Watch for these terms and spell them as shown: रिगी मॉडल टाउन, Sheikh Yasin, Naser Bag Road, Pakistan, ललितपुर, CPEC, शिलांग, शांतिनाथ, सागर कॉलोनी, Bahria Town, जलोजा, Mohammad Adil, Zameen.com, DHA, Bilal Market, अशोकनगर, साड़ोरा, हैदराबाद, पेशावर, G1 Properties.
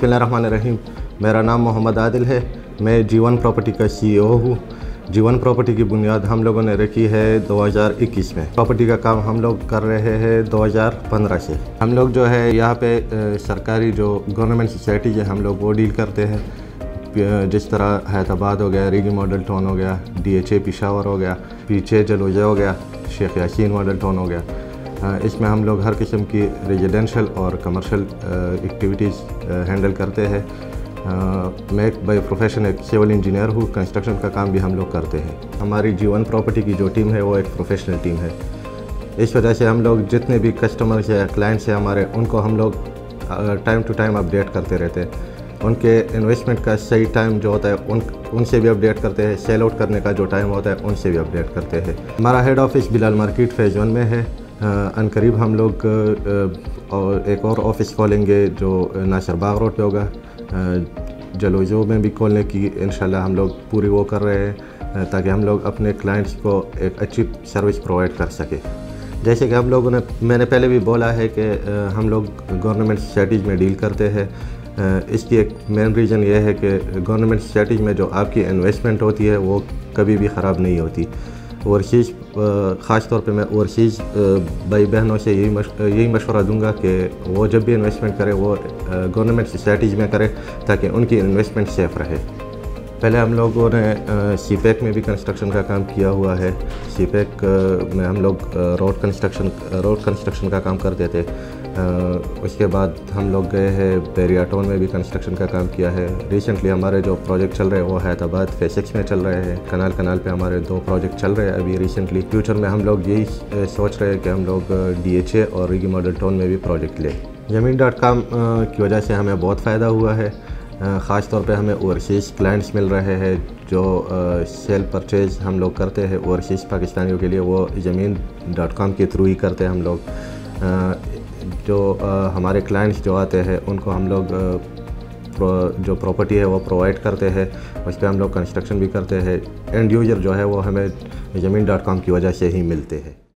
बिस्मिल्लाहिर्रहमानिर्रहीम। मेरा नाम मोहम्मद आदिल है, मैं G1 प्रॉपर्टी का CEO हूँ। G1 प्रॉपर्टी की बुनियाद हम लोगों ने रखी है 2021 में। प्रॉपर्टी का काम हम लोग कर रहे हैं 2015 से। हम लोग जो है यहाँ पे सरकारी जो गवर्नमेंट सोसाइटीज है हम लोग वो डील करते हैं, जिस तरह हैदराबाद हो गया, रिगी मॉडल टाउन हो गया, DHA पेशावर हो गया, पीछे जलोजा हो गया, शेख यासिन मॉडल टाउन हो गया। इसमें हम लोग हर किस्म की रेजिडेंशल और कमर्शियल एक्टिविटीज़ हैंडल करते हैं। मैं बाय प्रोफेशन एक सिविल इंजीनियर हूँ, कंस्ट्रक्शन का काम भी हम लोग करते हैं। हमारी G1 प्रॉपर्टी की जो टीम है वो एक प्रोफेशनल टीम है। इस वजह से हम लोग जितने भी कस्टमर्स या क्लाइंट्स हैं हमारे, उनको हम लोग टाइम टू टाइम अपडेट करते रहते हैं। उनके इन्वेस्टमेंट का सही टाइम जो होता है उनसे भी अपडेट करते हैं, सेल आउट करने का जो टाइम होता है उनसे भी अपडेट करते हैं। हमारा head office Bilal market phase 1 में है। अनकरीब हम लोग और एक और ऑफिस खोलेंगे जो नासर बाग रोड पे होगा। जलोजो में भी खोलने की इंशाल्लाह हम लोग पूरी वो कर रहे हैं, ताकि हम लोग अपने क्लाइंट्स को एक अच्छी सर्विस प्रोवाइड कर सके। जैसे कि हम लोगों ने मैंने पहले भी बोला है कि हम लोग गवर्नमेंट सोसाइटीज़ में डील करते हैं। इसकी एक मेन रीज़न यह है कि गवर्नमेंट सोसाइटीज़ में जो आपकी इन्वेस्टमेंट होती है वो कभी भी ख़राब नहीं होती। ओवरसीज़ ख़ास तौर पे मैं ओवरसीज़ भाई बहनों से यही मशवरा दूंगा कि वो जब भी इन्वेस्टमेंट करें वो गवर्नमेंट सोसाइटीज़ में करें, ताकि उनकी इन्वेस्टमेंट सेफ़ रहे। पहले हम लोगों ने CPEC में भी कंस्ट्रक्शन का काम किया हुआ है। CPEC में हम लोग रोड कंस्ट्रक्शन का काम करते थे। उसके बाद हम लोग गए हैं बहरिया टाउन में भी कंस्ट्रक्शन का काम किया है। रिसेंटली हमारे जो प्रोजेक्ट चल रहे हैं वो हैदराबाद फैसिटीज़ में चल रहे हैं। कनाल पे हमारे 2 प्रोजेक्ट चल रहे हैं अभी रिसेंटली। फ्यूचर में हम लोग यही सोच रहे हैं कि हम लोग DHA और रिगी मॉडल टाउन में भी प्रोजेक्ट लें। Zameen.com की वजह से हमें बहुत फ़ायदा हुआ है। ख़ास तौर पे हमें ओवरसीज़ क्लाइंट्स मिल रहे हैं जो सेल परचेज़ हम लोग करते हैं ओवरसीज़ पाकिस्तानियों के लिए, वो Zameen.com के थ्रू ही करते हैं हम लोग। जो हमारे क्लाइंट्स जो आते हैं उनको हम लोग जो प्रॉपर्टी है वो प्रोवाइड करते हैं, उस पर हम लोग कंस्ट्रक्शन भी करते हैं। एंड यूज़र जो है वो हमें Zameen.com की वजह से ही मिलते हैं।